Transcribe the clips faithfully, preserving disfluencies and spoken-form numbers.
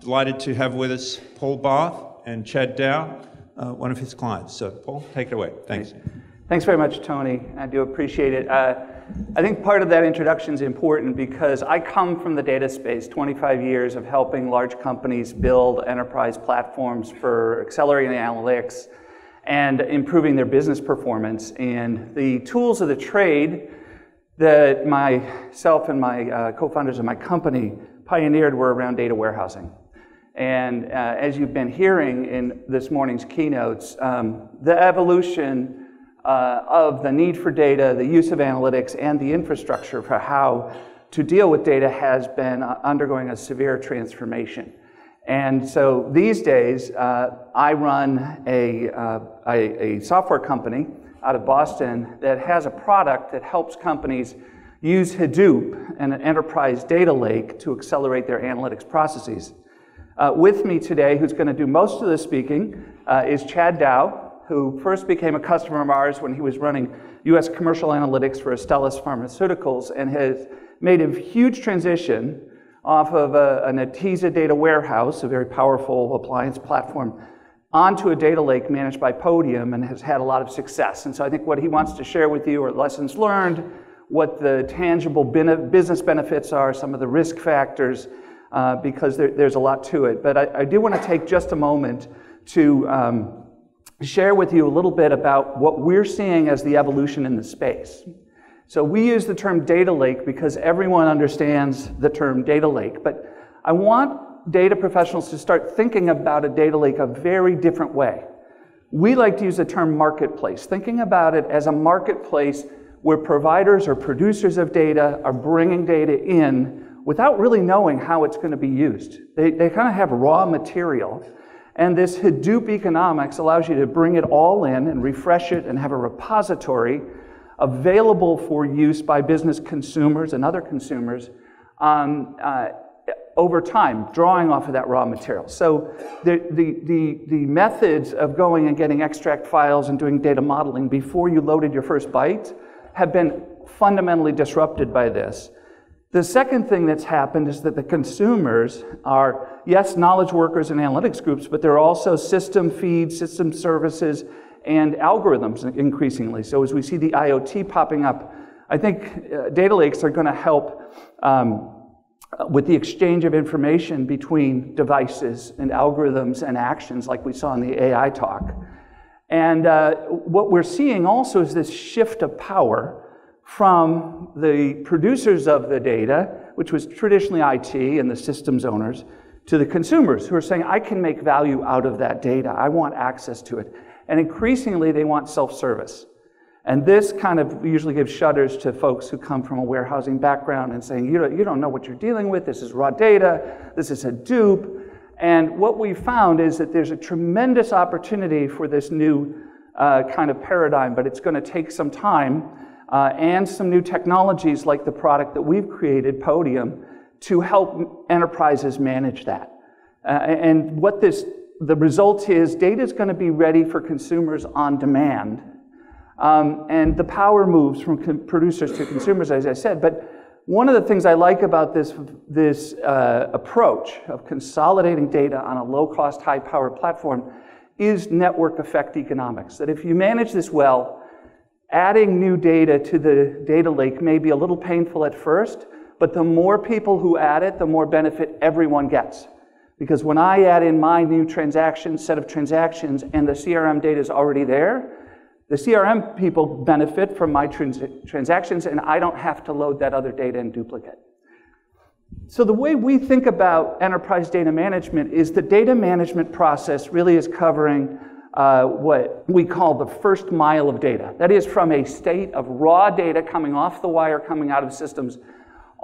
Delighted to have with us Paul Barth and Chad Dow, uh, one of his clients. So Paul, take it away. Thanks. Thanks very much, Tony. I do appreciate it. Uh, I think part of that introduction is important because I come from the data space, twenty-five years of helping large companies build enterprise platforms for accelerating analytics and improving their business performance. And the tools of the trade that myself and my uh, co-founders of my company pioneered were around data warehousing. And uh, as you've been hearing in this morning's keynotes, um, the evolution uh, of the need for data, the use of analytics, and the infrastructure for how to deal with data has been undergoing a severe transformation. And so these days, uh, I run a, uh, a, a software company out of Boston that has a product that helps companies use Hadoop and an enterprise data lake to accelerate their analytics processes. Uh, with me today, who's going to do most of the speaking, uh, is Chad Dow, who first became a customer of ours when he was running U S commercial analytics for Astellas Pharmaceuticals, and has made a huge transition off of a, an Atesa data warehouse, a very powerful appliance platform, onto a data lake managed by Podium, and has had a lot of success. And so I think what he wants to share with you are lessons learned, what the tangible business benefits are, some of the risk factors, Uh, because there, there's a lot to it. But I, I do want to take just a moment to um, share with you a little bit about what we're seeing as the evolution in the space. So we use the term data lake because everyone understands the term data lake, but I want data professionals to start thinking about a data lake a very different way. We like to use the term marketplace, thinking about it as a marketplace where providers or producers of data are bringing data in without really knowing how it's going to be used. They, they kind of have raw material. And this Hadoop economics allows you to bring it all in and refresh it and have a repository available for use by business consumers and other consumers um, uh, over time, drawing off of that raw material. So the, the, the, the methods of going and getting extract files and doing data modeling before you loaded your first byte have been fundamentally disrupted by this. The second thing that's happened is that the consumers are, yes, knowledge workers and analytics groups, but they're also system feeds, system services, and algorithms increasingly. So as we see the IoT popping up, I think uh, data lakes are going to help um, with the exchange of information between devices and algorithms and actions like we saw in the A I talk. And uh, what we're seeing also is this shift of power from the producers of the data, which was traditionally I T and the systems owners, to the consumers who are saying, I can make value out of that data. I want access to it. And increasingly, they want self-service. And this kind of usually gives shudders to folks who come from a warehousing background and saying, you don't, you don't know what you're dealing with. This is raw data. This is Hadoop. And what we found is that there's a tremendous opportunity for this new uh, kind of paradigm, but it's going to take some time. Uh, and some new technologies like the product that we've created, Podium, to help enterprises manage that. Uh, and what this, the result is, data is going to be ready for consumers on demand. Um, and the power moves from producers to consumers, as I said. But one of the things I like about this, this uh, approach of consolidating data on a low-cost, high-power platform is network effect economics. That if you manage this well, adding new data to the data lake may be a little painful at first, but the more people who add it, the more benefit everyone gets. Because when I add in my new transaction, set of transactions, and the C R M data is already there, the C R M people benefit from my trans transactions, and I don't have to load that other data and duplicate. So the way we think about enterprise data management is the data management process really is covering Uh, what we call the first mile of data. That is from a state of raw data coming off the wire, coming out of systems,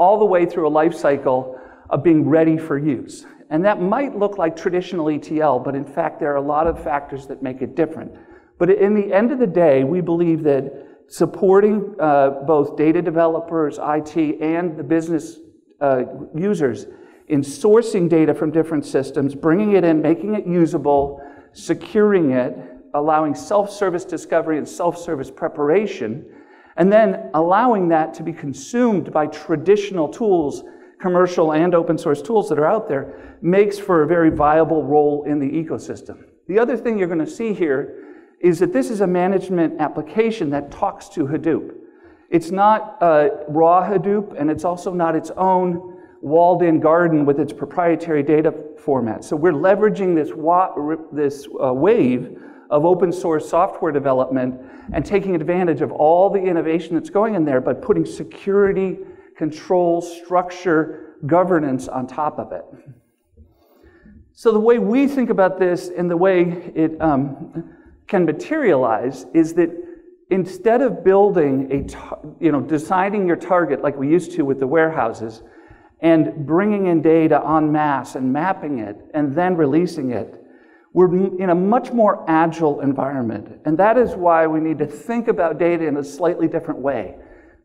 all the way through a life cycle of being ready for use. And that might look like traditional E T L, but in fact, there are a lot of factors that make it different. But in the end of the day, we believe that supporting uh, both data developers, I T, and the business uh, users in sourcing data from different systems, bringing it in, making it usable, securing it, allowing self-service discovery and self-service preparation, and then allowing that to be consumed by traditional tools commercial and open source tools that are out there, makes for a very viable role in the ecosystem. The other thing you're going to see here is that this is a management application that talks to Hadoop. It's not uh, raw Hadoop, and it's also not its own walled-in garden with its proprietary data format. So we're leveraging this, wa this uh, wave of open source software development and taking advantage of all the innovation that's going in there, but putting security, control, structure, governance on top of it. So the way we think about this and the way it um, can materialize is that instead of building a, tar you know, deciding your target like we used to with the warehouses and bringing in data en masse and mapping it and then releasing it, we're in a much more agile environment. And that is why we need to think about data in a slightly different way.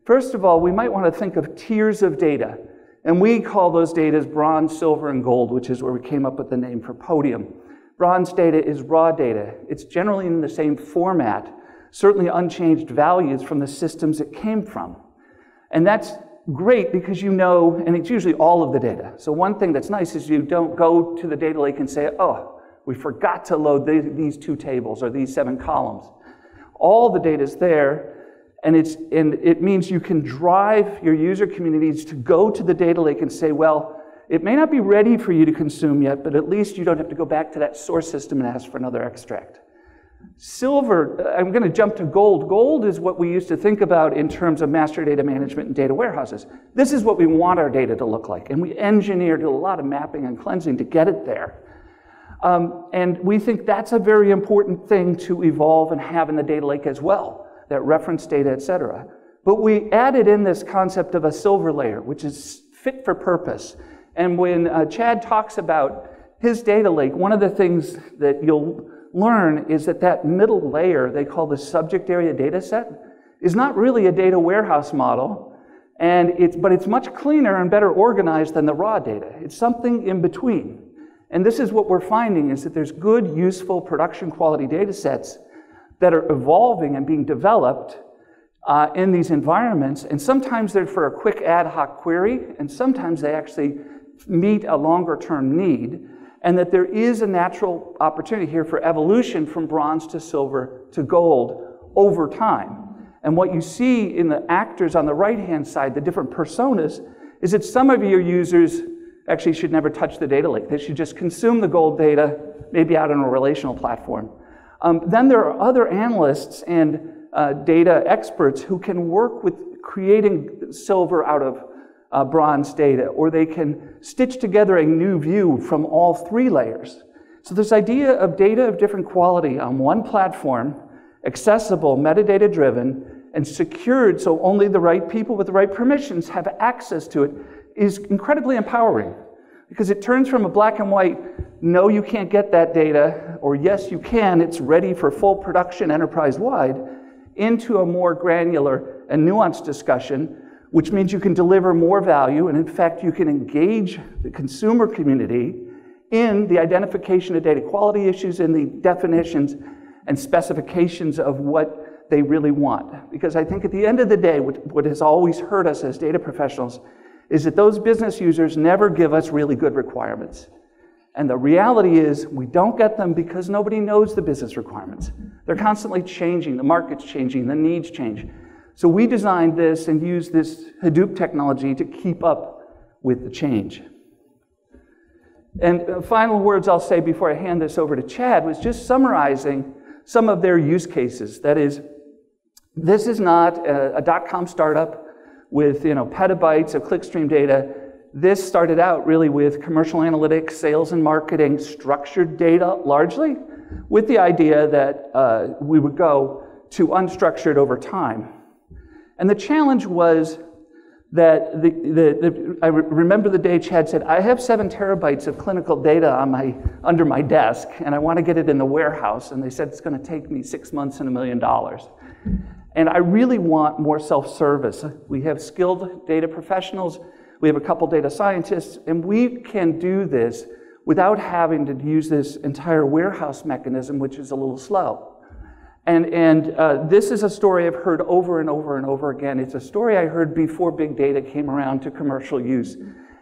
First of all, we might want to think of tiers of data. And we call those data as bronze, silver, and gold, which is where we came up with the name for Podium. Bronze data is raw data. It's generally in the same format, certainly unchanged values from the systems it came from. And that's great because you know, and it's usually all of the data. So one thing that's nice is you don't go to the data lake and say, oh, we forgot to load these two tables or these seven columns. All the data is there. And, it's, and it means you can drive your user communities to go to the data lake and say, well, it may not be ready for you to consume yet, but at least you don't have to go back to that source system and ask for another extract. Silver, I'm going to jump to gold. Gold is what we used to think about in terms of master data management and data warehouses. This is what we want our data to look like. And we engineered a lot of mapping and cleansing to get it there. Um, and we think that's a very important thing to evolve and have in the data lake as well. That reference data, et cetera. But we added in this concept of a silver layer, which is fit for purpose. And when uh, Chad talks about his data lake, one of the things that you'll learn is that that middle layer they call the subject area data set is not really a data warehouse model, and it's, but it's much cleaner and better organized than the raw data. It's something in between. And this is what we're finding is that there's good, useful production quality data sets that are evolving and being developed uh, in these environments. And sometimes they're for a quick ad hoc query, and sometimes they actually meet a longer term need, and that there is a natural opportunity here for evolution from bronze to silver to gold over time. And what you see in the actors on the right-hand side, the different personas, is that some of your users actually should never touch the data lake. They should just consume the gold data, maybe out on a relational platform. Um, then there are other analysts and uh, data experts who can work with creating silver out of uh, bronze data, or they can stitch together a new view from all three layers. So this idea of data of different quality on one platform, accessible, metadata driven, and secured so only the right people with the right permissions have access to it is incredibly empowering. Because it turns from a black and white, no, you can't get that data, or yes, you can, it's ready for full production enterprise-wide, into a more granular and nuanced discussion, which means you can deliver more value, and in fact, you can engage the consumer community in the identification of data quality issues and the definitions and specifications of what they really want. Because I think at the end of the day, what, what has always hurt us as data professionals is that those business users never give us really good requirements. And the reality is we don't get them because nobody knows the business requirements. They're constantly changing, the market's changing, the needs change. So we designed this and used this Hadoop technology to keep up with the change. And final words I'll say before I hand this over to Chad was just summarizing some of their use cases. That is, this is not a, a dot-com startup with you know, petabytes of clickstream data. This started out really with commercial analytics, sales and marketing, structured data largely, with the idea that uh, we would go to unstructured over time. And the challenge was that, the, the, the, I remember the day Chad said, I have seven terabytes of clinical data on my, under my desk, and I want to get it in the warehouse. And they said, it's going to take me six months and a million dollars. And I really want more self-service. We have skilled data professionals, we have a couple data scientists, and we can do this without having to use this entire warehouse mechanism, which is a little slow. And, and uh, this is a story I've heard over and over and over again. It's a story I heard before big data came around to commercial use.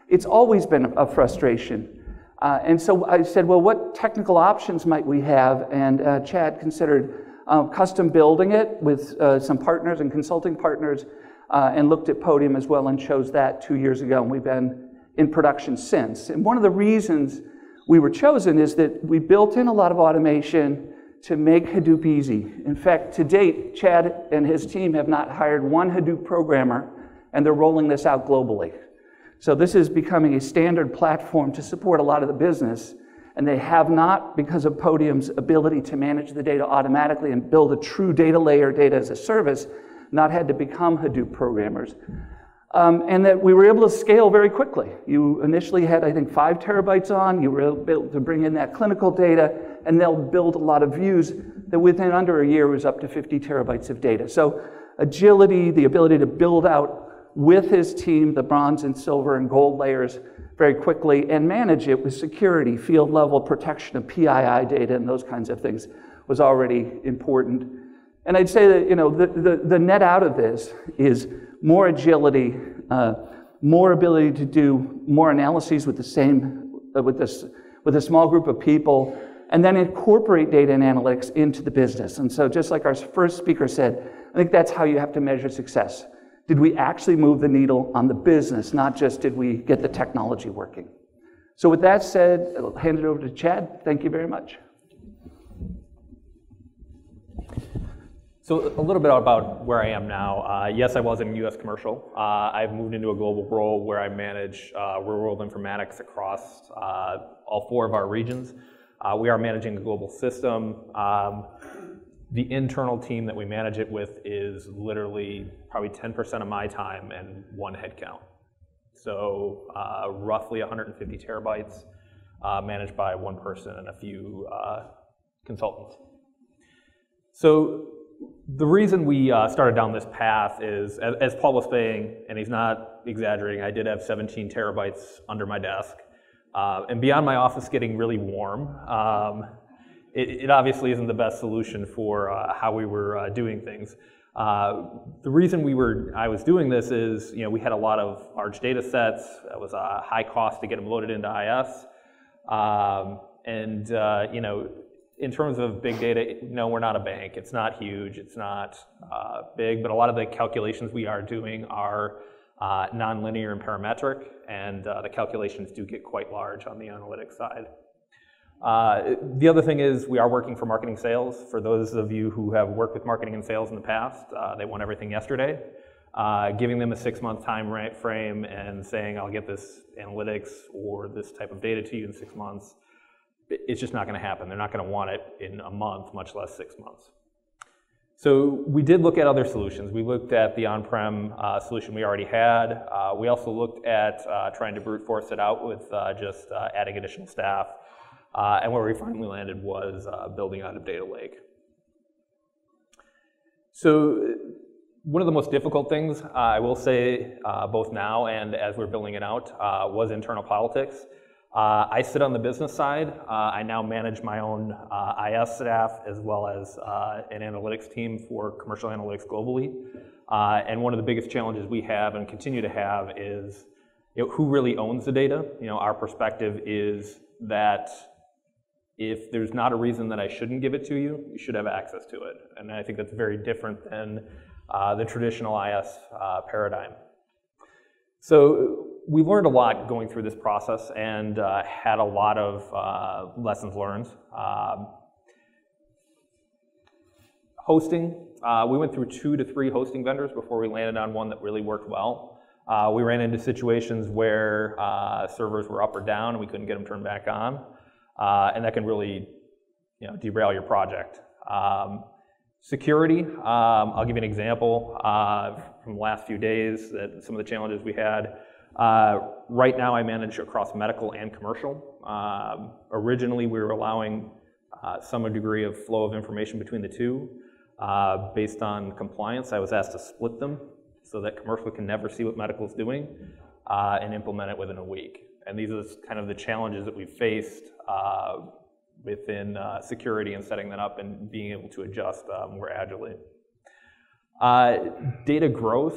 It's always been a frustration. Uh, and so I said, well, what technical options might we have? And uh, Chad considered uh, custom building it with uh, some partners and consulting partners, uh, and looked at Podium as well and chose that two years ago, and we've been in production since. And one of the reasons we were chosen is that we built in a lot of automation to make Hadoop easy. In fact, to date, Chad and his team have not hired one Hadoop programmer, and they're rolling this out globally. So this is becoming a standard platform to support a lot of the business, and they have not, because of Podium's ability to manage the data automatically and build a true data layer, data as a service, not had to become Hadoop programmers. Um, and that we were able to scale very quickly. You initially had, I think, five terabytes on, you were able to bring in that clinical data, and they'll build a lot of views that within under a year was up to fifty terabytes of data. So agility, the ability to build out with his team the bronze and silver and gold layers very quickly and manage it with security, field level protection of P I I data and those kinds of things was already important. And I'd say that, you know, the, the, the net out of this is more agility, uh, more ability to do more analyses with the same, uh, with, this, with a small group of people, and then incorporate data and analytics into the business. And so just like our first speaker said, I think that's how you have to measure success. Did we actually move the needle on the business, not just did we get the technology working? So with that said, I'll hand it over to Chad. Thank you very much. So a little bit about where I am now. Uh, yes, I was in U S commercial. Uh, I've moved into a global role where I manage uh, real-world informatics across uh, all four of our regions. Uh, we are managing a global system. Um, The internal team that we manage it with is literally probably ten percent of my time and one headcount. So uh, roughly one hundred fifty terabytes uh, managed by one person and a few uh, consultants. So the reason we uh, started down this path is, as, as Paul was saying, and he's not exaggerating, I did have seventeen terabytes under my desk. Uh, and beyond my office getting really warm, um, It, it obviously isn't the best solution for uh, how we were uh, doing things. Uh, the reason we were, I was doing this is, you know, we had a lot of large data sets. It was a high cost to get them loaded into I S. Um, and, uh, you know, in terms of big data, no, we're not a bank. It's not huge. It's not uh, big. But a lot of the calculations we are doing are uh, nonlinear and parametric. And uh, the calculations do get quite large on the analytics side. Uh, the other thing is we are working for marketing sales. For those of you who have worked with marketing and sales in the past, uh, they want everything yesterday. Uh, giving them a six-month time frame and saying, I'll get this analytics or this type of data to you in six months, it's just not going to happen. They're not going to want it in a month, much less six months. So we did look at other solutions. We looked at the on-prem uh, solution we already had. Uh, we also looked at uh, trying to brute force it out with uh, just uh, adding additional staff. Uh, and where we finally landed was uh, building out a data lake. So one of the most difficult things, uh, I will say, uh, both now and as we're building it out, uh, was internal politics. Uh, I sit on the business side. Uh, I now manage my own uh, I S staff as well as uh, an analytics team for commercial analytics globally. Uh, and one of the biggest challenges we have and continue to have is, you know, who really owns the data. You know, our perspective is that if there's not a reason that I shouldn't give it to you, you should have access to it. And I think that's very different than uh, the traditional I S uh, paradigm. So we learned a lot going through this process and uh, had a lot of uh, lessons learned. Uh, hosting, uh, we went through two to three hosting vendors before we landed on one that really worked well. Uh, we ran into situations where uh, servers were up or down and we couldn't get them turned back on. Uh, and that can really, you know, derail your project. Um, security, um, I'll give you an example uh, from the last few days that some of the challenges we had. Uh, right now I manage across medical and commercial. Um, originally we were allowing uh, some degree of flow of information between the two. Uh, based on compliance, I was asked to split them, so that commercial can never see what medical's doing uh, and implement it within a week. And these are kind of the challenges that we faced uh, within uh, security and setting that up and being able to adjust uh, more agilely. Uh, data growth,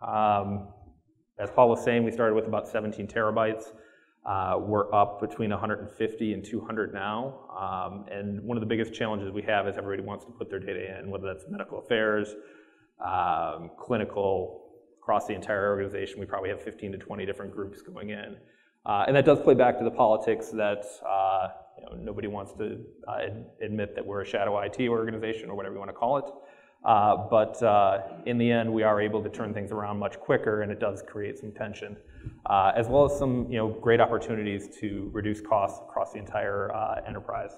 um, As Paul was saying, we started with about seventeen terabytes. Uh, we're up between one hundred fifty and two hundred now. Um, and one of the biggest challenges we have is everybody wants to put their data in, whether that's medical affairs, um, clinical, across the entire organization. We probably have fifteen to twenty different groups going in. Uh, and that does play back to the politics that uh, you know, nobody wants to uh, ad admit that we're a shadow I T organization or whatever you want to call it. Uh, but uh, in the end, we are able to turn things around much quicker, and it does create some tension, uh, as well as some you know, great opportunities to reduce costs across the entire uh, enterprise.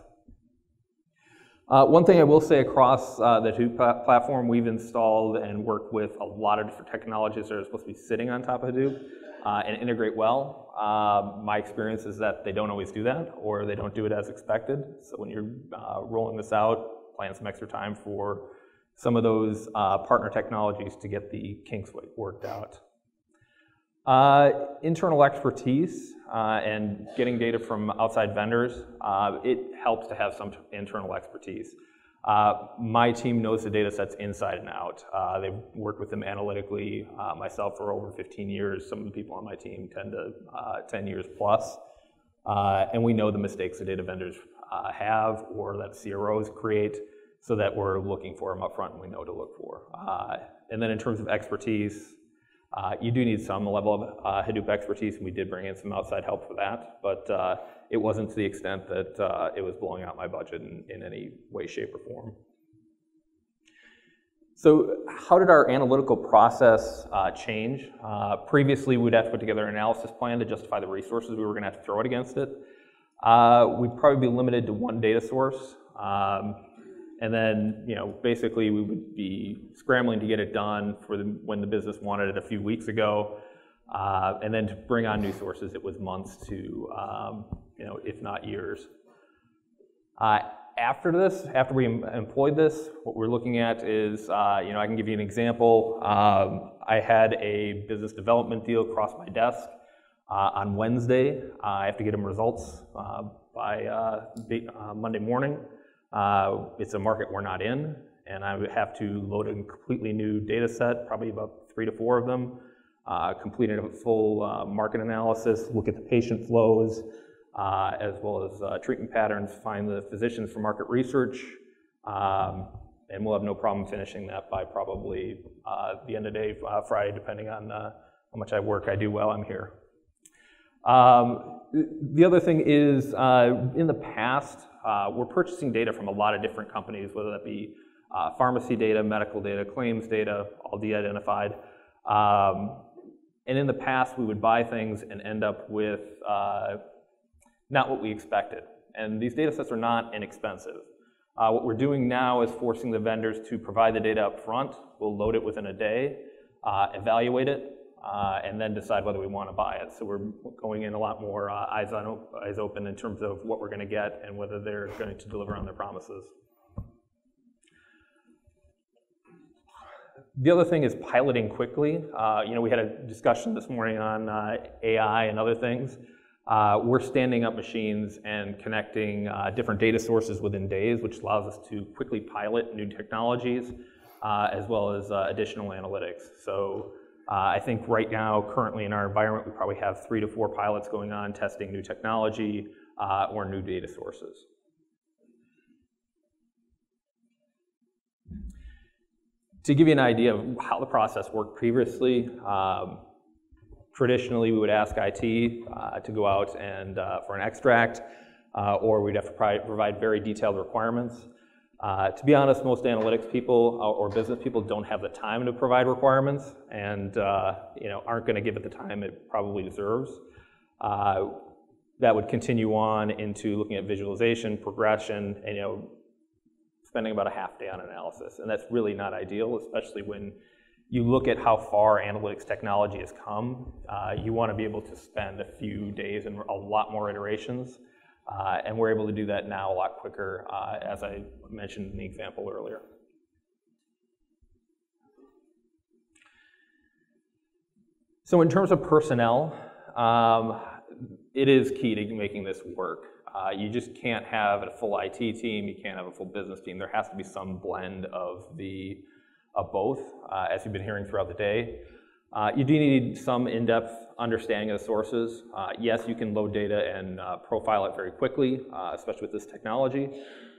Uh, one thing I will say across uh, the Hadoop platform, we've installed and worked with a lot of different technologies that are supposed to be sitting on top of Hadoop uh, and integrate well. Uh, my experience is that they don't always do that, or they don't do it as expected. So when you're uh, rolling this out, plan some extra time for some of those uh, partner technologies to get the kinks worked out. Uh, internal expertise uh, and getting data from outside vendors, uh, it helps to have some internal expertise. Uh, my team knows the data sets inside and out. Uh, they've worked with them analytically, uh, myself for over fifteen years, some of the people on my team ten to ten years plus. Uh, and we know the mistakes the data vendors uh, have or that C R Os create, so that we're looking for them up front and we know what to look for. Uh, and then in terms of expertise, Uh, you do need some level of uh, Hadoop expertise, and we did bring in some outside help for that, but uh, it wasn't to the extent that uh, it was blowing out my budget in, in any way, shape, or form. So how did our analytical process uh, change? Uh, previously, we'd have to put together an analysis plan to justify the resources we were going to have to throw it against it. Uh, we'd probably be limited to one data source. Um, And then, you know, basically we would be scrambling to get it done for the, when the business wanted it a few weeks ago. Uh, and then to bring on new sources, it was months to, um, you know, if not years. Uh, after this, after we em employed this, what we're looking at is, uh, you know, I can give you an example. Um, I had a business development deal cross my desk uh, on Wednesday. Uh, I have to get them results uh, by uh, uh, Monday morning. Uh, it's a market we're not in, and I would have to load a completely new data set, probably about three to four of them, uh, complete a full uh, market analysis, look at the patient flows, uh, as well as uh, treatment patterns, find the physicians for market research, um, and we'll have no problem finishing that by probably uh, the end of the day, uh, Friday, depending on uh, how much I work I do while I'm here. Um, the other thing is, uh, in the past, Uh, we're purchasing data from a lot of different companies, whether that be uh, pharmacy data, medical data, claims data, all de-identified. Um, and in the past, we would buy things and end up with uh, not what we expected. And these data sets are not inexpensive. Uh, what we're doing now is forcing the vendors to provide the data up front. We'll load it within a day, uh, evaluate it, uh, and then decide whether we want to buy it. So we're going in a lot more uh, eyes, on op eyes open in terms of what we're going to get and whether they're going to deliver on their promises. The other thing is piloting quickly. Uh, you know, we had a discussion this morning on uh, A I and other things. Uh, we're standing up machines and connecting uh, different data sources within days, which allows us to quickly pilot new technologies uh, as well as uh, additional analytics. So. Uh, I think right now, currently in our environment, we probably have three to four pilots going on testing new technology uh, or new data sources. To give you an idea of how the process worked previously, um, traditionally we would ask I T uh, to go out and uh, for an extract, uh, or we'd have to provide very detailed requirements. Uh, to be honest, most analytics people uh, or business people don't have the time to provide requirements, and uh, you know aren't going to give it the time it probably deserves. Uh, that would continue on into looking at visualization, progression, and you know spending about a half day on analysis, and that's really not ideal, especially when you look at how far analytics technology has come. Uh, you want to be able to spend a few days and a lot more iterations. Uh, and we're able to do that now a lot quicker, uh, as I mentioned in the example earlier. So in terms of personnel, um, it is key to making this work. Uh, you just can't have a full I T team, you can't have a full business team. There has to be some blend of, the, of both, uh, as you've been hearing throughout the day. Uh, you do need some in-depth understanding of the sources. Uh, yes, you can load data and uh, profile it very quickly, uh, especially with this technology.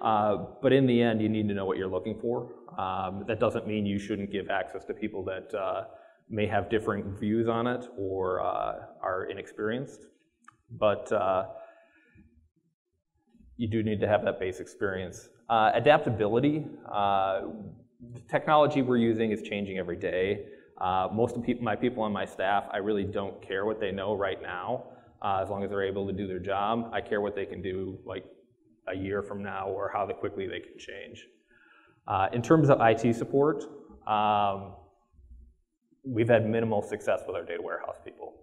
Uh, but in the end, you need to know what you're looking for. Um, that doesn't mean you shouldn't give access to people that uh, may have different views on it or uh, are inexperienced. But uh, you do need to have that base experience. Uh, adaptability, uh, the technology we're using is changing every day. Uh, most of my people on my staff, I really don't care what they know right now. Uh, as long as they're able to do their job, I care what they can do like a year from now or how quickly they can change. Uh, in terms of I T support, um, we've had minimal success with our data warehouse people.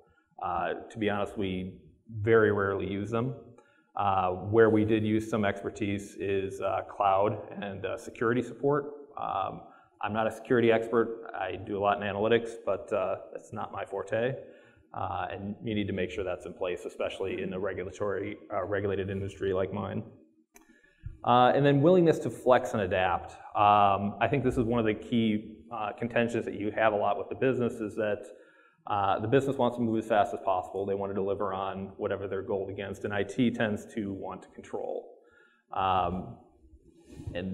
Uh, to be honest, we very rarely use them. Uh, where we did use some expertise is uh, cloud and uh, security support. Um, I'm not a security expert. I do a lot in analytics, but uh, that's not my forte. Uh, and you need to make sure that's in place, especially in a regulatory, uh, regulated industry like mine. Uh, and then willingness to flex and adapt. Um, I think this is one of the key uh, contentions that you have a lot with the business is that Uh, the business wants to move as fast as possible. They want to deliver on whatever they're goaled against, and I T tends to want to control. Um, and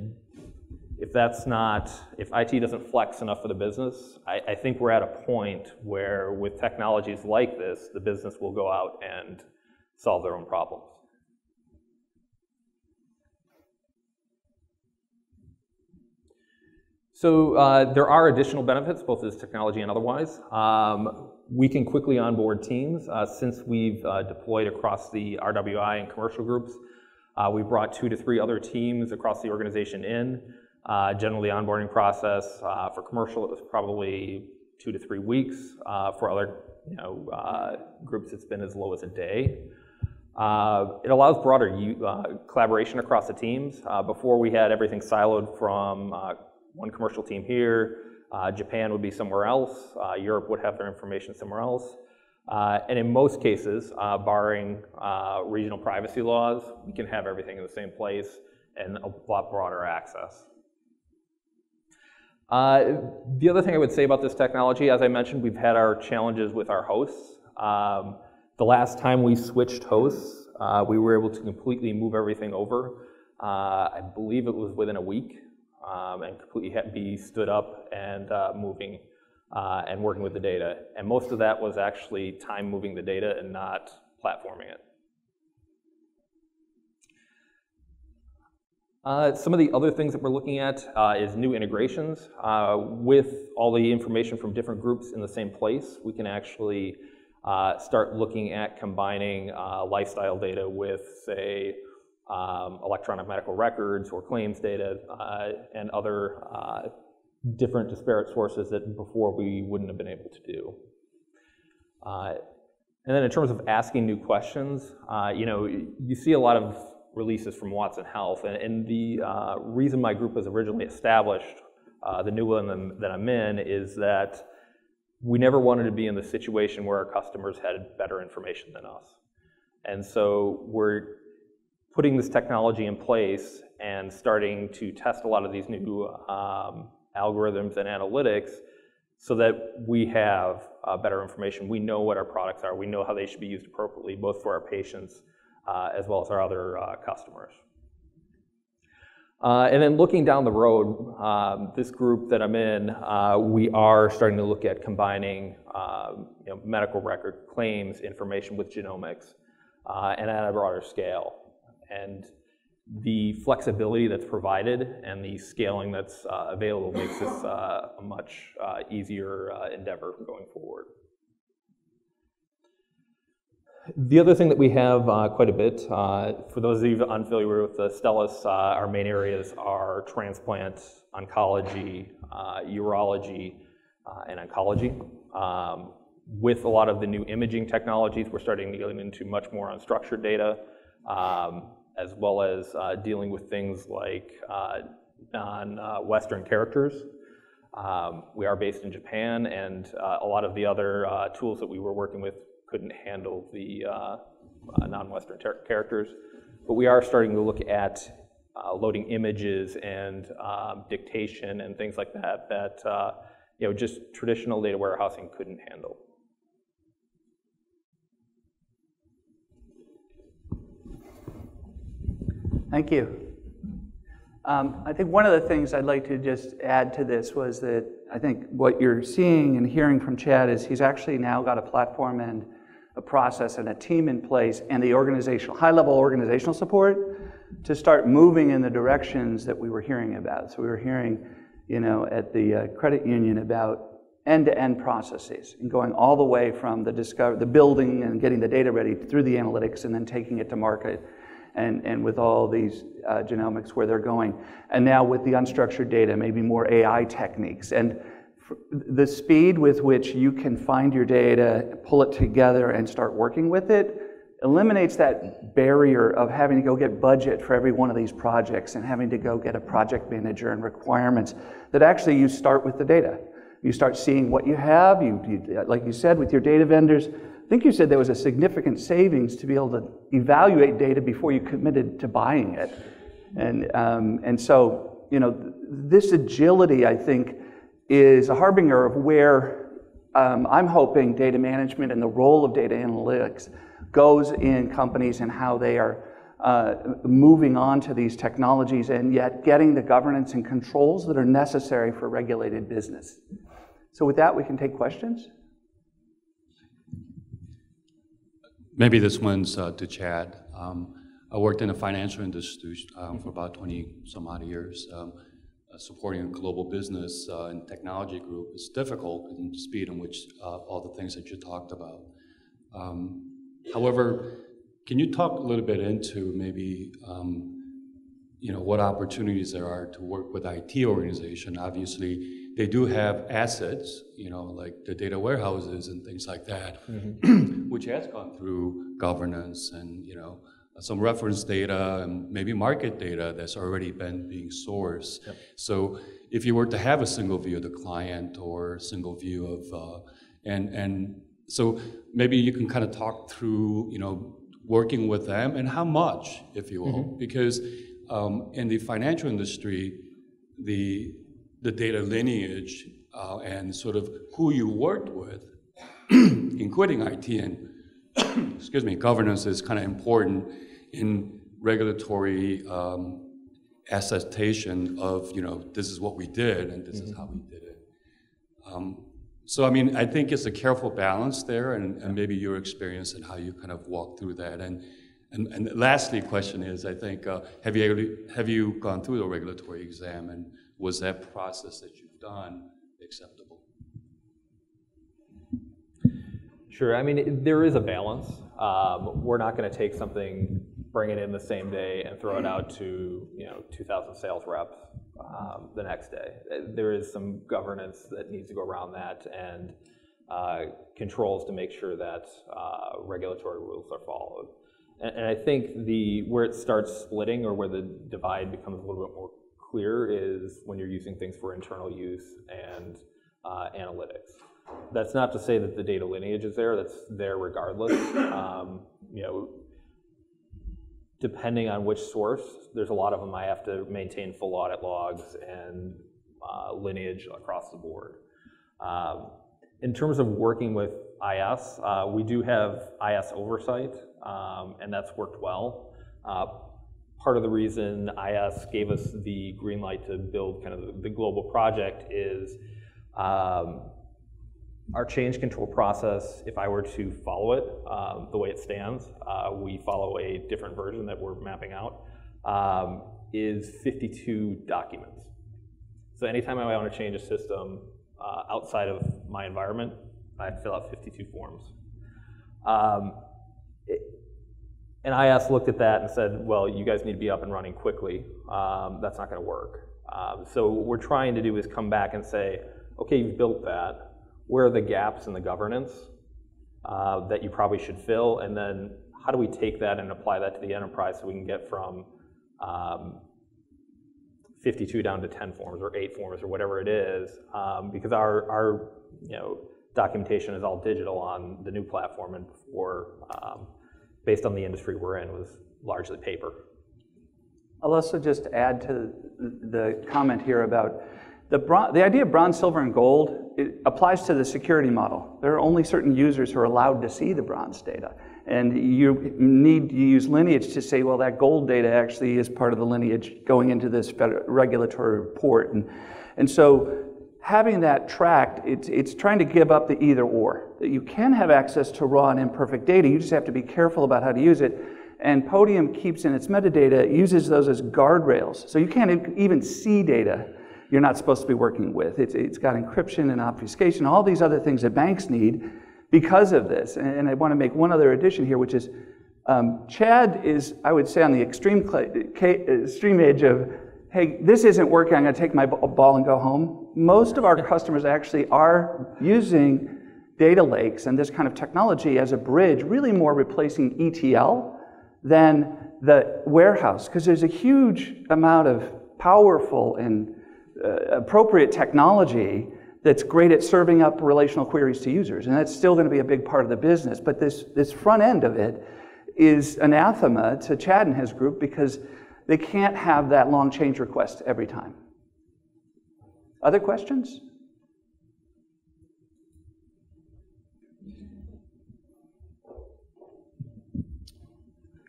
if that's not, if I T doesn't flex enough for the business, I, I think we're at a point where with technologies like this, the business will go out and solve their own problems. So uh, there are additional benefits, both as technology and otherwise. Um, we can quickly onboard teams. Uh, since we've uh, deployed across the R W I and commercial groups, uh, we brought two to three other teams across the organization in. Uh, generally, onboarding process uh, for commercial, it was probably two to three weeks. Uh, for other you know, uh, groups, it's been as low as a day. Uh, it allows broader uh, collaboration across the teams. Uh, before, we had everything siloed from uh, one commercial team here, uh, Japan would be somewhere else, uh, Europe would have their information somewhere else. Uh, and in most cases, uh, barring uh, regional privacy laws, we can have everything in the same place and a lot broader access. Uh, the other thing I would say about this technology, as I mentioned, we've had our challenges with our hosts. Um, the last time we switched hosts, uh, we were able to completely move everything over. Uh, I believe it was within a week. Um, and completely be stood up and uh, moving uh, and working with the data. And most of that was actually time moving the data and not platforming it. Uh, some of the other things that we're looking at uh, is new integrations. Uh, with all the information from different groups in the same place, we can actually uh, start looking at combining uh, lifestyle data with, say, Um, electronic medical records or claims data uh, and other uh, different disparate sources that before we wouldn't have been able to do. Uh, and then in terms of asking new questions, uh, you know, you see a lot of releases from Watson Health, and, and the uh, reason my group was originally established, uh, the new one that I'm in, is that we never wanted to be in the situation where our customers had better information than us. And so we're putting this technology in place and starting to test a lot of these new um, algorithms and analytics so that we have uh, better information. We know what our products are. We know how they should be used appropriately, both for our patients uh, as well as our other uh, customers. Uh, and then looking down the road, um, this group that I'm in, uh, we are starting to look at combining uh, you know, medical record claims information with genomics uh, and at a broader scale. And the flexibility that's provided and the scaling that's uh, available makes this uh, a much uh, easier uh, endeavor going forward. The other thing that we have uh, quite a bit, uh, for those of you unfamiliar with Astellas, uh, our main areas are transplant, oncology, uh, urology, uh, and oncology. Um, with a lot of the new imaging technologies, we're starting to get into much more unstructured data. Um, as well as uh, dealing with things like uh, non-Western uh, characters. Um, we are based in Japan, and uh, a lot of the other uh, tools that we were working with couldn't handle the uh, uh, non-Western characters. But we are starting to look at uh, loading images and um, dictation and things like that that uh, you know, just traditional data warehousing couldn't handle. Thank you. Um, I think one of the things I'd like to just add to this was that I think what you're seeing and hearing from Chad is he's actually now got a platform and a process and a team in place and the organizational, high-level organizational support to start moving in the directions that we were hearing about. So we were hearing, you know, at the uh, credit union about end-to-end processes and going all the way from the discover, the building and getting the data ready through the analytics and then taking it to market. And, and with all these uh, genomics where they're going. And now with the unstructured data, maybe more A I techniques. And the speed with which you can find your data, pull it together, and start working with it eliminates that barrier of having to go get budget for every one of these projects and having to go get a project manager and requirements, that actually you start with the data. You start seeing what you have, you, you, like you said, with your data vendors. I think you said there was a significant savings to be able to evaluate data before you committed to buying it. And, um, and so, you know, th this agility, I think, is a harbinger of where um, I'm hoping data management and the role of data analytics goes in companies and how they are uh, moving on to these technologies and yet getting the governance and controls that are necessary for regulated business. So with that, we can take questions. Maybe this one's uh, to Chad. Um, I worked in the financial industry um, for about twenty some odd years, um, uh, supporting a global business uh, and technology group. It's difficult in the speed in which uh, all the things that you talked about. Um, however, can you talk a little bit into maybe um, you know, what opportunities there are to work with I T organization? Obviously, they do have assets, you know, like the data warehouses and things like that, mm-hmm. which has gone through governance and, you know, some reference data and maybe market data that's already been being sourced. Yep. So if you were to have a single view of the client or a single view of, uh, and, and so maybe you can kind of talk through, you know, working with them and how much, if you will, mm-hmm. because um, in the financial industry, the, the data lineage uh, and sort of who you worked with, including I T and excuse me, governance is kind of important in regulatory um, attestation of, you know, this is what we did and this mm-hmm. is how we did it. Um, so, I mean, I think it's a careful balance there and, and maybe your experience and how you kind of walk through that. And, and, and lastly, question is, I think, uh, have, you, have you gone through the regulatory exam and was that process that you've done acceptable? Sure, I mean, it, there is a balance. Um, we're not gonna take something, bring it in the same day and throw it out to, you know, two thousand sales reps um, the next day. There is some governance that needs to go around that and uh, controls to make sure that uh, regulatory rules are followed. And, and I think the, where it starts splitting or where the divide becomes a little bit more clear is when you're using things for internal use and uh, analytics. That's not to say that the data lineage is there, that's there regardless. Um, you know, depending on which source, there's a lot of them I have to maintain full audit logs and uh, lineage across the board. Um, in terms of working with I S, uh, we do have I S oversight, um, and that's worked well. Uh, Part of the reason I S gave us the green light to build kind of the global project is um, our change control process, if I were to follow it um, the way it stands, uh, we follow a different version that we're mapping out, um, is fifty-two documents. So anytime I want to change a system uh, outside of my environment, I fill out fifty-two forms. Um, it, And I S looked at that and said, well, you guys need to be up and running quickly. Um, that's not gonna work. Um, so what we're trying to do is come back and say, okay, you've built that. Where are the gaps in the governance uh, that you probably should fill? And then how do we take that and apply that to the enterprise so we can get from um, fifty-two down to ten forms or eight forms or whatever it is? Um, because our, our you know, documentation is all digital on the new platform, and before, um, based on the industry we're in, was largely paper. I'll also just add to the comment here about the, bron the idea of bronze, silver, and gold it applies to the security model. There are only certain users who are allowed to see the bronze data. And you need to use lineage to say, well, that gold data actually is part of the lineage going into this regulatory report. And, and so having that tracked, it's, it's trying to give up the either or. You can have access to raw and imperfect data, you just have to be careful about how to use it. And Podium keeps in its metadata, it uses those as guardrails. So you can't even see data you're not supposed to be working with. It's, it's got encryption and obfuscation, all these other things that banks need because of this. And I want to make one other addition here, which is um, Chad is, I would say, on the extreme, extreme edge of, hey, this isn't working, I'm going to take my ball and go home. Most of our customers actually are using data lakes and this kind of technology as a bridge, really more replacing E T L than the warehouse, because there's a huge amount of powerful and uh, appropriate technology that's great at serving up relational queries to users, and that's still going to be a big part of the business. But this, this front end of it is anathema to Chad and his group because they can't have that long change request every time. Other questions?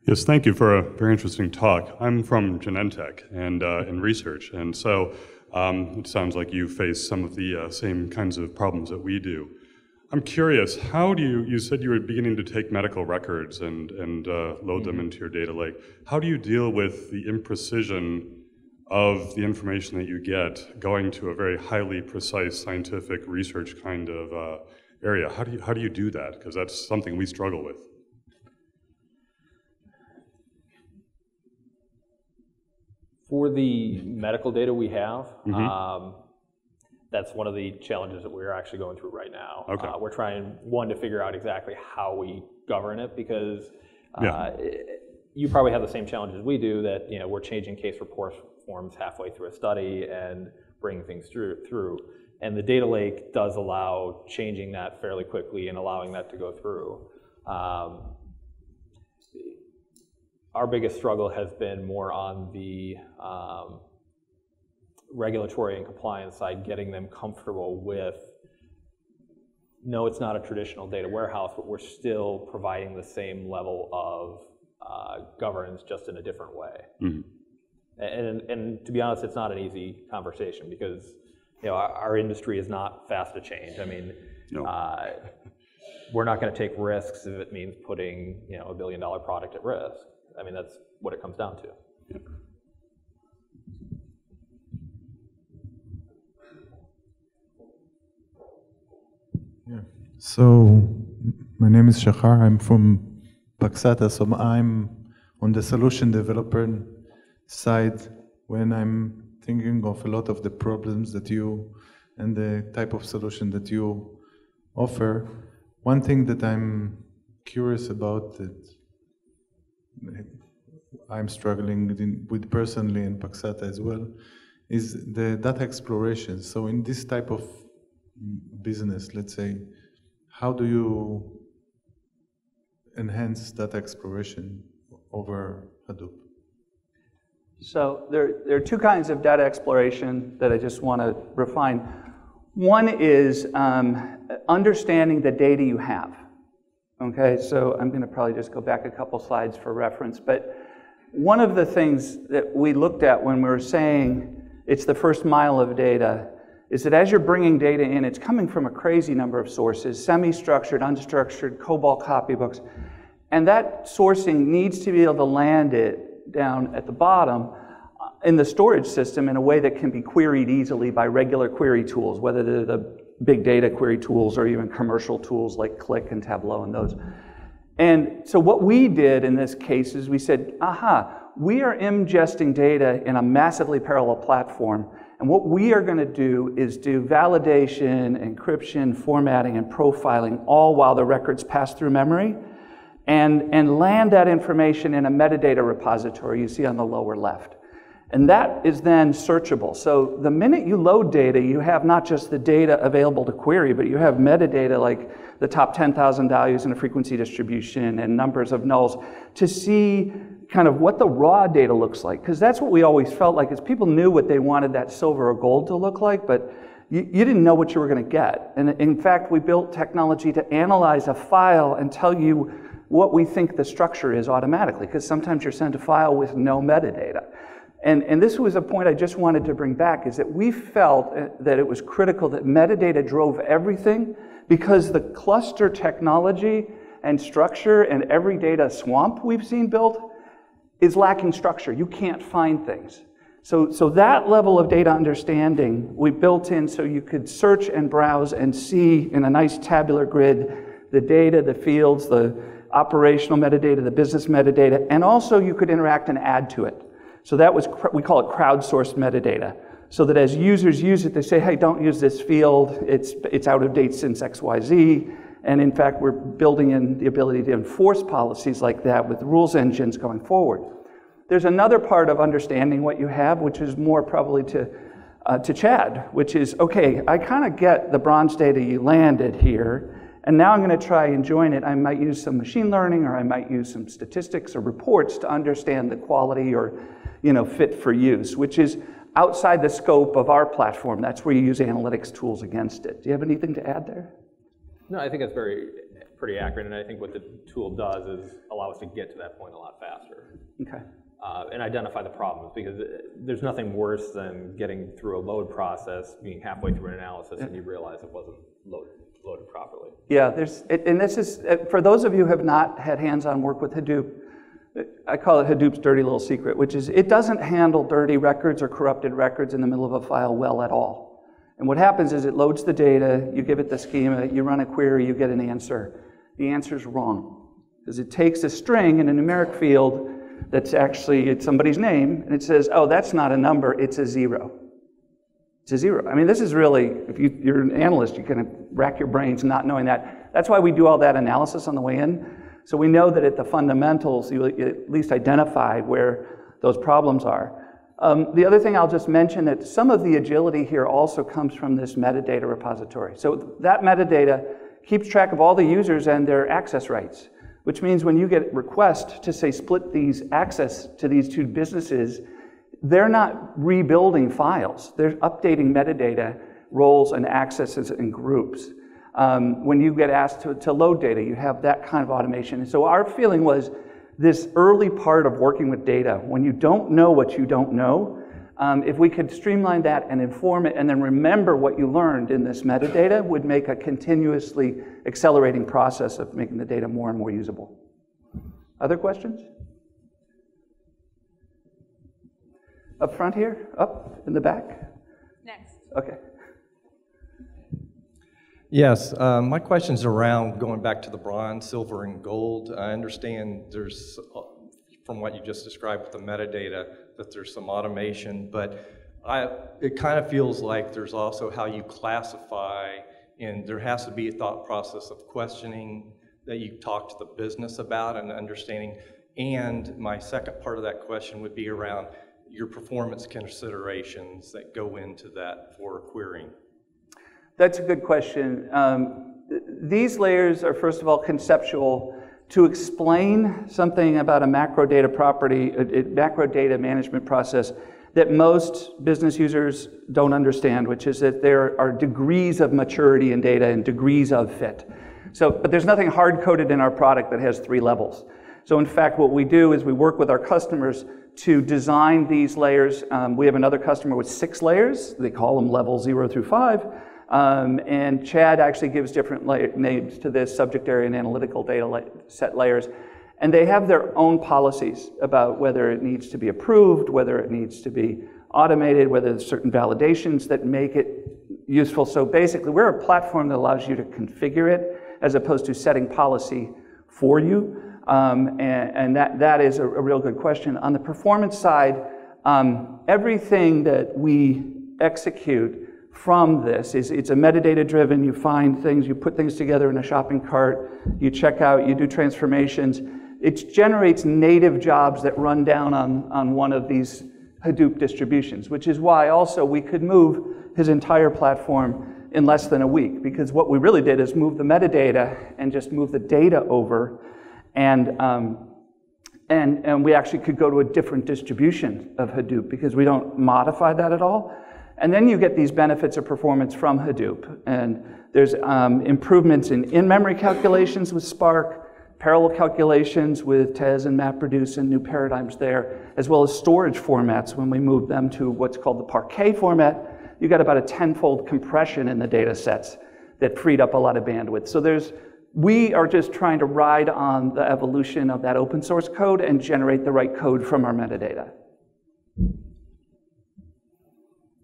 Yes, thank you for a very interesting talk. I'm from Genentech and uh, in research, and so Um, it sounds like you face some of the uh, same kinds of problems that we do. I'm curious, how do you, you said you were beginning to take medical records and, and uh, load them into your data lake. How do you deal with the imprecision of the information that you get going to a very highly precise scientific research kind of uh, area? How do you, how do you do that? Because that's something we struggle with. For the medical data we have, mm-hmm. um, that's one of the challenges that we're actually going through right now. Okay. Uh, we're trying, one, to figure out exactly how we govern it, because uh, yeah. it, you probably have the same challenges we do, that you know we're changing case report forms halfway through a study and bringing things through. through. And the data lake does allow changing that fairly quickly and allowing that to go through. Um, Our biggest struggle has been more on the um, regulatory and compliance side, getting them comfortable with, no, it's not a traditional data warehouse, but we're still providing the same level of uh, governance, just in a different way. Mm-hmm. And, and to be honest, it's not an easy conversation, because you know our, our industry is not fast to change. I mean, no. uh, we're not going to take risks if it means putting you know a billion dollar product at risk. I mean, that's what it comes down to. Yeah. Yeah. So, my name is Shahar. I'm from Paxata. So I'm on the solution developer side when I'm thinking of a lot of the problems that you and the type of solution that you offer. One thing that I'm curious about that I'm struggling with personally in Paxata as well, is the data exploration. So in this type of business, let's say, how do you enhance data exploration over Hadoop? So there, there are two kinds of data exploration that I just want to refine. One is um, understanding the data you have. Okay, so I'm going to probably just go back a couple slides for reference, but one of the things that we looked at when we were saying it's the first mile of data is that as you're bringing data in, it's coming from a crazy number of sources, semi-structured, unstructured, COBOL copybooks, and that sourcing needs to be able to land it down at the bottom in the storage system in a way that can be queried easily by regular query tools, whether they're the big data query tools or even commercial tools like Qlik and Tableau and those. And so what we did in this case is we said, aha, we are ingesting data in a massively parallel platform, and what we are going to do is do validation, encryption, formatting, and profiling, all while the records pass through memory, and, and land that information in a metadata repository you see on the lower left. And that is then searchable. So the minute you load data, you have not just the data available to query, but you have metadata like the top ten thousand values in a frequency distribution and numbers of nulls to see kind of what the raw data looks like. Because that's what we always felt like, is people knew what they wanted that silver or gold to look like, but you, you didn't know what you were going to get. And in fact, we built technology to analyze a file and tell you what we think the structure is automatically, because sometimes you're sent a file with no metadata. And, and this was a point I just wanted to bring back, is that we felt that it was critical that metadata drove everything, because the cluster technology and structure and every data swamp we've seen built is lacking structure. You can't find things. So, so that level of data understanding we built in so you could search and browse and see in a nice tabular grid the data, the fields, the operational metadata, the business metadata, and also you could interact and add to it. So that was, we call it crowdsourced metadata, so that as users use it, they say, hey, don't use this field, it's, it's out of date since X Y Z, and in fact, we're building in the ability to enforce policies like that with rules engines going forward. There's another part of understanding what you have, which is more probably to, uh, to Chad, which is, okay, I kind of get the bronze data you landed here, and now I'm gonna try and join it. I might use some machine learning, or I might use some statistics or reports to understand the quality or, you know, fit for use, which is outside the scope of our platform. That's where you use analytics tools against it. Do you have anything to add there? No, I think that's very, pretty accurate, and I think what the tool does is allow us to get to that point a lot faster. Okay. Uh, and identify the problems, because there's nothing worse than getting through a load process, being halfway through an analysis, and you realize it wasn't loaded. loaded properly. Yeah, there's, and this is, for those of you who have not had hands-on work with Hadoop, I call it Hadoop's dirty little secret, which is it doesn't handle dirty records or corrupted records in the middle of a file well at all. And what happens is it loads the data, you give it the schema, you run a query, you get an answer. The answer's wrong, because it takes a string in a numeric field that's actually, it's somebody's name, and it says, oh, that's not a number, it's a zero. It's a zero. I mean, this is really, if you, you're an analyst, you can rack your brains not knowing that. That's why we do all that analysis on the way in. So we know that at the fundamentals, you at least identify where those problems are. Um, the other thing I'll just mention, that some of the agility here also comes from this metadata repository. So that metadata keeps track of all the users and their access rights, which means when you get requests to, say, split these access to these two businesses, they're not rebuilding files. They're updating metadata, roles, and accesses in groups. Um, when you get asked to, to load data, you have that kind of automation. And so our feeling was this early part of working with data, when you don't know what you don't know, um, if we could streamline that and inform it and then remember what you learned in this metadata, would make a continuously accelerating process of making the data more and more usable. Other questions? Up front here, up in the back. Next. Okay. Yes, uh, my question's around going back to the bronze, silver, and gold. I understand there's, from what you just described with the metadata, that there's some automation, but I, it kind of feels like there's also how you classify, and there has to be a thought process of questioning that you talk to the business about and understanding. And my second part of that question would be around your performance considerations that go into that for querying? That's a good question. Um, these layers are, first of all, conceptual. To explain something about a macro data property, a, a macro data management process that most business users don't understand, which is that there are degrees of maturity in data and degrees of fit. So, but there's nothing hard-coded in our product that has three levels. So in fact, what we do is we work with our customers to design these layers. Um, we have another customer with six layers. They call them level zero through five. Um, and Chad actually gives different layer, names to this, subject area and analytical data la set layers. And they have their own policies about whether it needs to be approved, whether it needs to be automated, whether there's certain validations that make it useful. So basically, we're a platform that allows you to configure it as opposed to setting policy for you. Um, and, and that, that is a, a real good question. On the performance side, um, everything that we execute from this is, it's a metadata driven, you find things, you put things together in a shopping cart, you check out, you do transformations. It generates native jobs that run down on, on one of these Hadoop distributions, which is why also we could move his entire platform in less than a week, because what we really did is move the metadata and just move the data over. And, um, and, and we actually could go to a different distribution of Hadoop because we don't modify that at all. And then you get these benefits of performance from Hadoop. And there's um, improvements in in-memory calculations with Spark, parallel calculations with Tez and MapReduce and new paradigms there, as well as storage formats. When we move them to what's called the Parquet format, you got about a tenfold compression in the data sets that freed up a lot of bandwidth. So there's, we are just trying to ride on the evolution of that open source code and generate the right code from our metadata.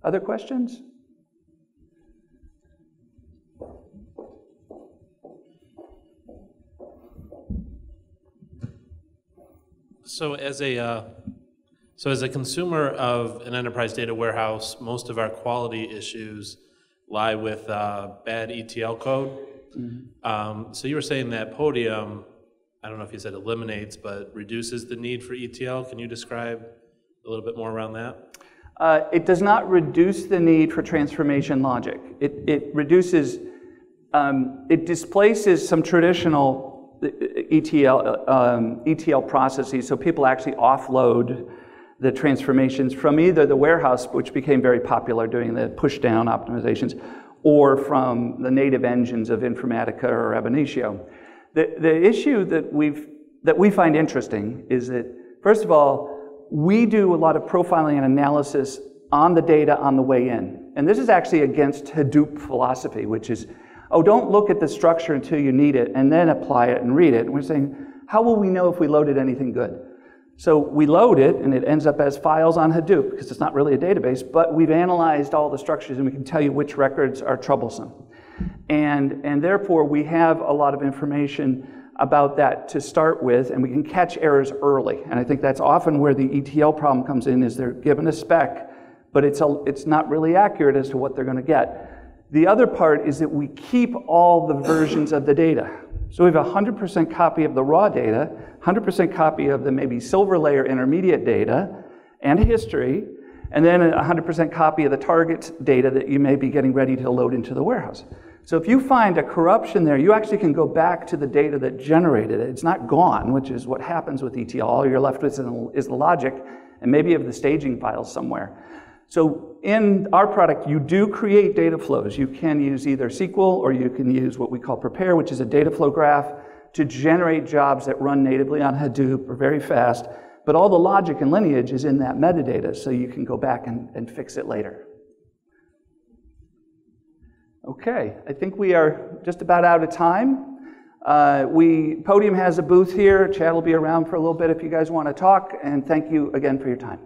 Other questions? So as a uh, so as a consumer of an enterprise data warehouse, most of our quality issues lie with uh, bad E T L code. Mm-hmm. um, so you were saying that Podium, I don't know if you said eliminates, but reduces the need for E T L. Can you describe a little bit more around that? Uh, it does not reduce the need for transformation logic. It, it reduces, um, it displaces some traditional E T L, um, E T L processes, so people actually offload the transformations from either the warehouse, which became very popular doing the push-down optimizations, or from the native engines of Informatica or Abinitio. The, the issue that, we've, that we find interesting is that, first of all, we do a lot of profiling and analysis on the data on the way in. And this is actually against Hadoop philosophy, which is, oh, don't look at the structure until you need it and then apply it and read it. And we're saying, how will we know if we loaded anything good? So we load it and it ends up as files on Hadoop because it's not really a database, but we've analyzed all the structures and we can tell you which records are troublesome. And, and therefore we have a lot of information about that to start with, and we can catch errors early. And I think that's often where the E T L problem comes in, is they're given a spec, but it's, a, it's not really accurate as to what they're gonna get. The other part is that we keep all the versions of the data. So we have a one hundred percent copy of the raw data, one hundred percent copy of the maybe silver layer intermediate data and history, and then a one hundred percent copy of the target data that you may be getting ready to load into the warehouse. So if you find a corruption there, you actually can go back to the data that generated it. It's not gone, which is what happens with E T L. All you're left with is the logic, and maybe of the staging files somewhere. So in our product, you do create data flows. You can use either S Q L, or you can use what we call Prepare, which is a data flow graph to generate jobs that run natively on Hadoop or very fast. But all the logic and lineage is in that metadata, so you can go back and, and fix it later. Okay, I think we are just about out of time. Uh, we, Podium has a booth here. Chad will be around for a little bit if you guys want to talk, and thank you again for your time.